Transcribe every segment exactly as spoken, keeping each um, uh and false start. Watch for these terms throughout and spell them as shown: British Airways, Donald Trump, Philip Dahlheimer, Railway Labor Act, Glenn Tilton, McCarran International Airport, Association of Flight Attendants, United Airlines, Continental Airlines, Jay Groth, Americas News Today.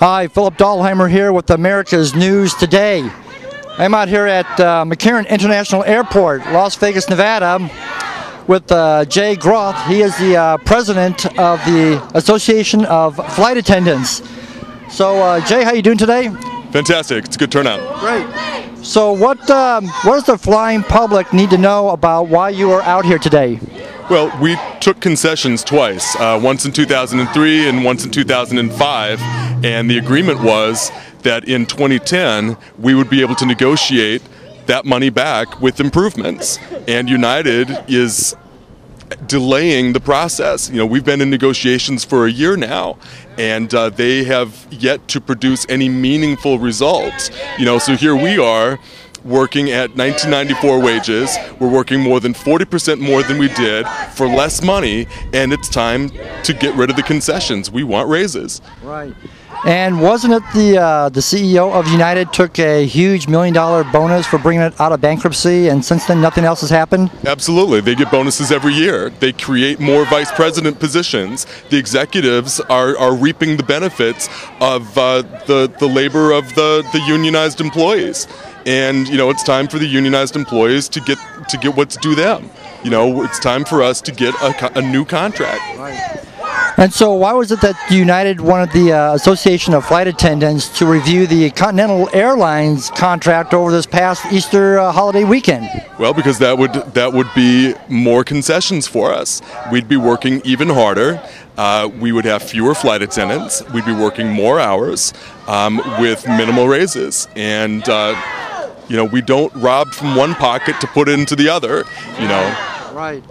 Hi, Philip Dahlheimer here with America's News Today. I'm out here at uh, McCarran International Airport, Las Vegas, Nevada, with uh, Jay Groth. He is the uh, president of the Association of Flight Attendants. So, uh, Jay, how you doing today? Fantastic. It's a good turnout. Great. So, what um, what does the flying public need to know about why you are out here today? Well, we took concessions twice, uh, once in two thousand three and once in two thousand five, and the agreement was that in twenty ten we would be able to negotiate that money back with improvements, and United is delaying the process. You know, we've been in negotiations for a year now, and uh, they have yet to produce any meaningful results. You know, so here we are, working at nineteen ninety-four wages. We're working more than forty percent more than we did for less money, and it's time to get rid of the concessions. We want raises. Right. And wasn't it the uh, the C E O of United took a huge million dollar bonus for bringing it out of bankruptcy, and since then nothing else has happened? Absolutely. They get bonuses every year. They create more vice president positions. The executives are, are reaping the benefits of uh, the, the labor of the, the unionized employees. And, you know, it's time for the unionized employees to get to get what's due them. You know, it's time for us to get a, a new contract. Right. And so why was it that United wanted the uh, Association of Flight Attendants to review the Continental Airlines contract over this past Easter uh, holiday weekend? Well, because that would that would be more concessions for us. We'd be working even harder. Uh, we would have fewer flight attendants. We'd be working more hours um, with minimal raises. And, uh, you know, we don't rob from one pocket to put into the other, you know. Right.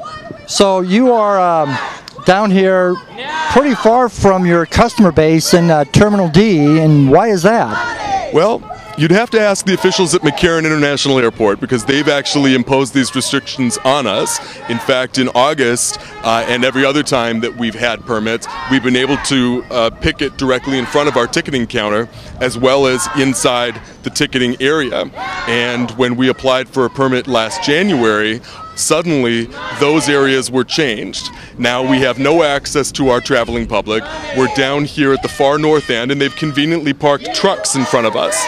So you are... Um, down here pretty far from your customer base in uh, Terminal D, and why is that? Well, you'd have to ask the officials at McCarran International Airport, because they've actually imposed these restrictions on us. In fact, in August uh, and every other time that we've had permits, we've been able to uh, picket directly in front of our ticketing counter as well as inside the ticketing area. And when we applied for a permit last January, suddenly those areas were changed. Now we have no access to our traveling public. We're down here at the far north end, and they've conveniently parked trucks in front of us.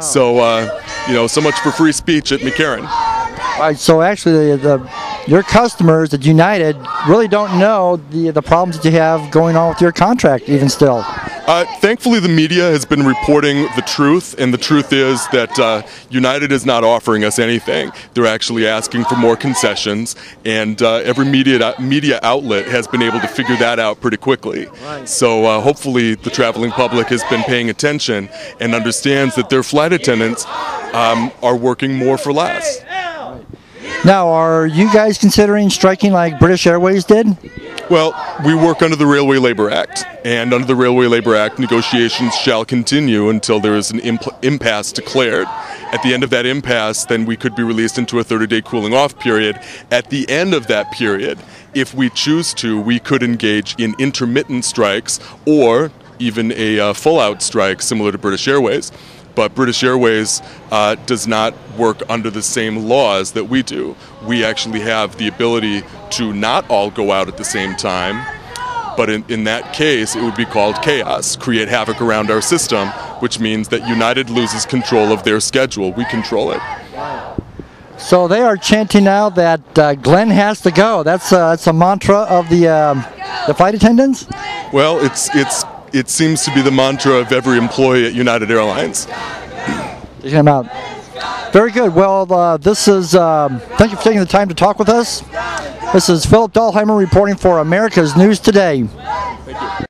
So, uh, you know, so much for free speech at McCarran. All right, so actually, the, the, your customers at United really don't know the, the problems that you have going on with your contract even still. Uh, thankfully, the media has been reporting the truth, and the truth is that uh, United is not offering us anything. They're actually asking for more concessions, and uh, every media media outlet has been able to figure that out pretty quickly. Right. So uh, hopefully the traveling public has been paying attention and understands that their flight attendants um, are working more for less. Now, are you guys considering striking like British Airways did? Well, we work under the Railway Labor Act, and under the Railway Labor Act, negotiations shall continue until there is an impasse declared. At the end of that impasse, then we could be released into a thirty-day cooling-off period. At the end of that period, if we choose to, we could engage in intermittent strikes or even a uh, full-out strike similar to British Airways. But British Airways uh, does not work under the same laws that we do. We actually have the ability to not all go out at the same time, but in, in that case it would be called chaos, create havoc around our system, which means that United loses control of their schedule. We control it. So they are chanting now that uh, Glenn has to go. That's, uh, that's a mantra of the, um, the flight attendants? Well, it's it's. It seems to be the mantra of every employee at United Airlines. I'm out. Very good. Well, uh, this is, um, thank you for taking the time to talk with us. This is Philip Dahlheimer reporting for America's News Today. Thank you.